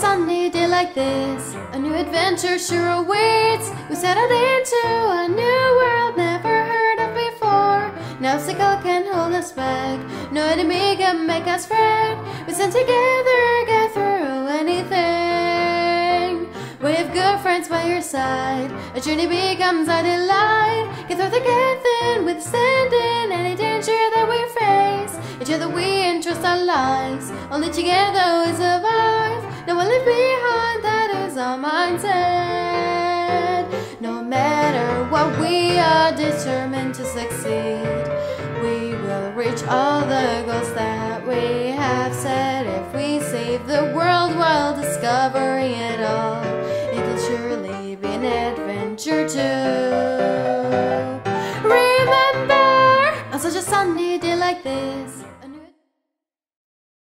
sunny day like this, a new adventure sure awaits. We settled into a new world never heard of before. No obstacle can hold us back, no enemy can make us afraid. We stand together, get through anything. With good friends by your side, a journey becomes our delight. Get through the get thin, withstanding any danger that we face. Each other we entrust our lives, only together we survive. No one left behind, that is our mindset. No matter what, we are determined to succeed. We will reach all the goals that we have set.